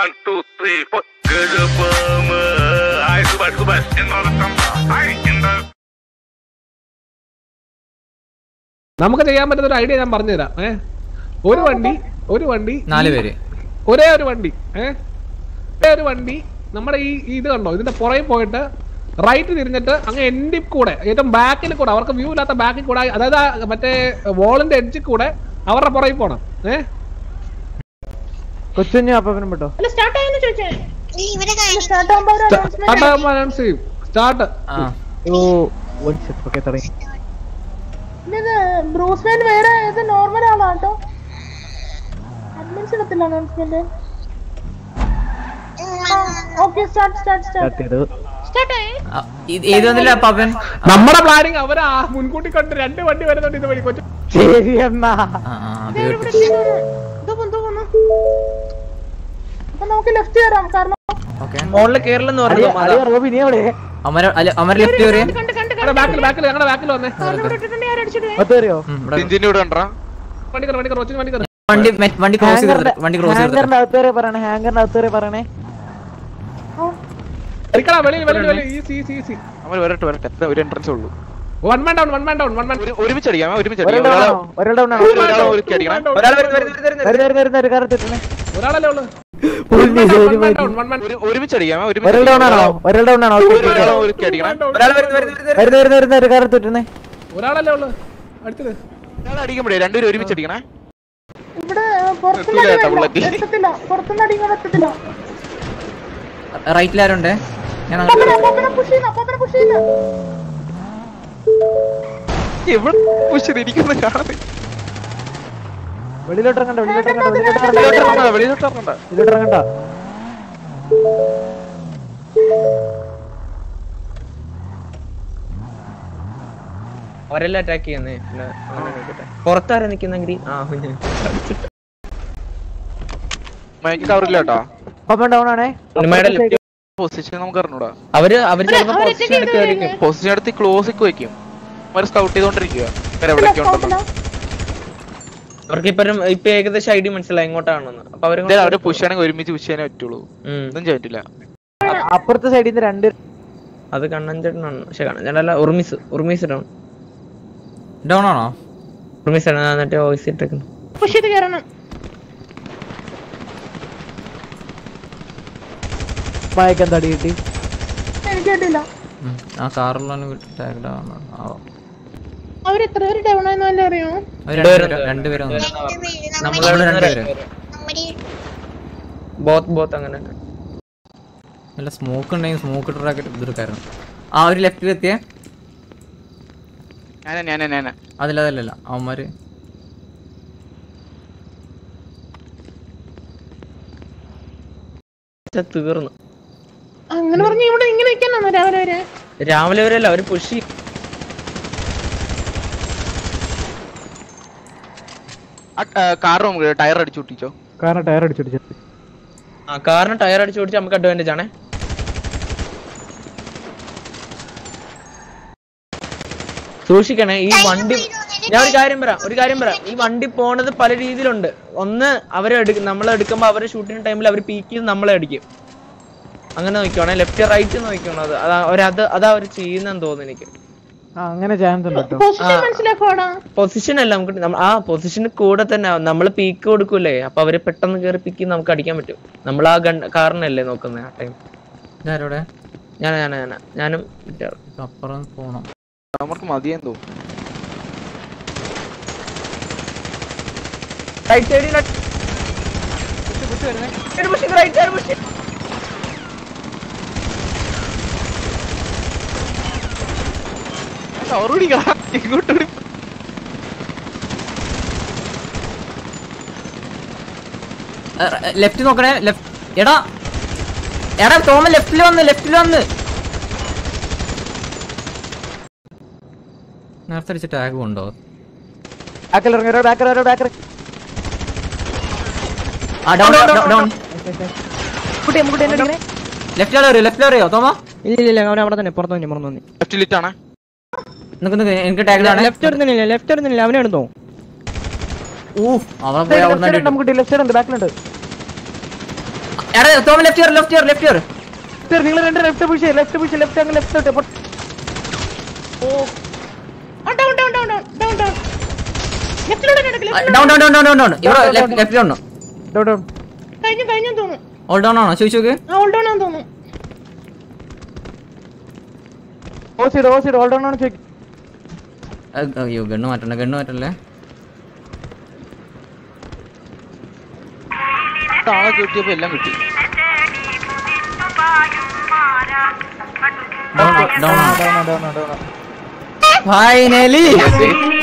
1, 2, 3, 4. Gedepama, hai subas subas, endoram, hai endor. നമുക്ക് ചെയ്യാൻ പറ്റുന്ന ഒരു ഐഡിയ ഞാൻ പറഞ്ഞു തരാം. ഒരു വണ്ടി 4 പേര് ഒരേ ഒരു വണ്ടി ഒരേ ഒരു വണ്ടി നമ്മുടെ ഈ ഇത് കണ്ടോ, ഇതിന്റെ പുറകെ പോയിട്ട് റൈറ്റ് തിരിഞ്ഞിട്ട് അങ്ങ് എൻഡിൽ കൂടെ ഏറ്റവും ബാക്കിൽ കൂടെ, അവർക്ക് വ്യൂ ഇല്ലാത്ത ബാക്കിൽ കൂടെ, അതായത് മറ്റേ വോളിന്റെ എഡ്ജിൽ കൂടെ അവരുടെ പുറകെ പോണം. നമ്മുടെ പ്ലാനിങ് അവരാ മുൻകൂട്ടി കണ്ട് 2 വണ്ടി വരുന്നുണ്ട്. ഇത് വഴി കൊച്ചു ഹാങ്കറിനകത്ത് രണ്ടുപേരും റൈറ്റിലാരുണ്ട്. ഒരെല്ലാം അറ്റാക്ക് ചെയ്യുന്നേ പുറത്താരാ നിക്കുന്നെങ്കിൽ അവര് ക്ലോസ് വെക്കും. അവര് സ്കൗട്ട് ചെയ്തോണ്ടിരിക്കുക. അവർക്കിപ്പം ഇപ്പൊ ഏകദേശം ഐഡിയ മനസ്സിലായി എങ്ങോട്ടാണെന്ന്. അപ്പൊ അവര് പുഷ് ആണെങ്കിൽ ഒരുമിച്ച് പുഷ് ചെയ്യാനേ പറ്റുള്ളൂ. ഒന്നും ചെയ്തിട്ടില്ല. അപ്പുറത്തെ സൈഡിൽ നിന്ന് 2 അത് കണ്ണഞ്ചേട്ടനാണ്. പക്ഷെ കണ്ണഞ്ചേട്ടനല്ല, ഉർമിസ് ഡൗൺ ആണോ? ഉർമിസ് എന്നിട്ട് വോയിസ് ഇട്ടേക്കുന്നു. പുഷ് ചെയ്ത് കയറണം. അതിലല്ല അവന്മാര് തീർന്നു. അങ്ങനെ പറഞ്ഞു ഇവിടെ ഇങ്ങനെ വെക്കാനാണോ? രാവിലെ വരെ അല്ല, അവര് പുഷി കാർ നമുക്ക് ടയർ അടിച്ചു ഓടിച്ച് നമുക്ക് അഡ്വാൻറ്റേജ് ആണേ. സൂക്ഷിക്കണേ ഈ വണ്ടി. ഞാൻ ഒരു കാര്യം പറയാം. ഈ വണ്ടി പോണത് പല രീതിയിലുണ്ട്. ഒന്ന്, നമ്മളെടുക്കുമ്പോ അവരെ ഷൂട്ടിങ് ടൈമിൽ അവര് പീക്ക് ചെയ്ത് നമ്മളെ അടിക്കും. അങ്ങനെ നോക്കിക്കോണേ, ലെഫ്റ്റ് റൈറ്റ് നോക്കിക്കോണോ. അതാ അവർ ചെയ്യുന്നെന്ന് തോന്നുന്നു എനിക്ക്. പൊസിഷൻ അല്ല, നമുക്ക് ആ പൊസിഷന് കൂടെ തന്നെ നമ്മള് പീക്ക് കൊടുക്കൂലേ. അപ്പൊ അവര് പെട്ടെന്ന് കയറി പീക്ക് നമുക്ക് അടിക്കാൻ പറ്റും. നമ്മൾ ആ കാറിനല്ലേ നോക്കുന്നത് ആ ടൈം. ഞാനും അപ്പുറം പോണം. നമുക്ക് മതിയെന്ന് തോന്നുന്നു. ലെഫ്റ്റ് നോക്കണേ. എടാ തോമൻ ലെഫ്റ്റില് വന്ന് നേരത്തെ അടിച്ച ടാഗ് കൊണ്ടോ? ലെഫ്റ്റിലറിയോ തോമ? ഇല്ല, അവൻ അവിടെ തന്നെ പുറത്തുനിന്ന് ലെഫ്റ്റിലിട്ടാണ്. എനിക്ക് ടാഗിലാണ്. ലെഫ്റ്റ് വരുന്നില്ല. അവനെ എടുത്തോ. ലെഫ്റ്റ് ഉണ്ട്, ബാക്കിലുണ്ട്. left. I will give you a liberty. Finally!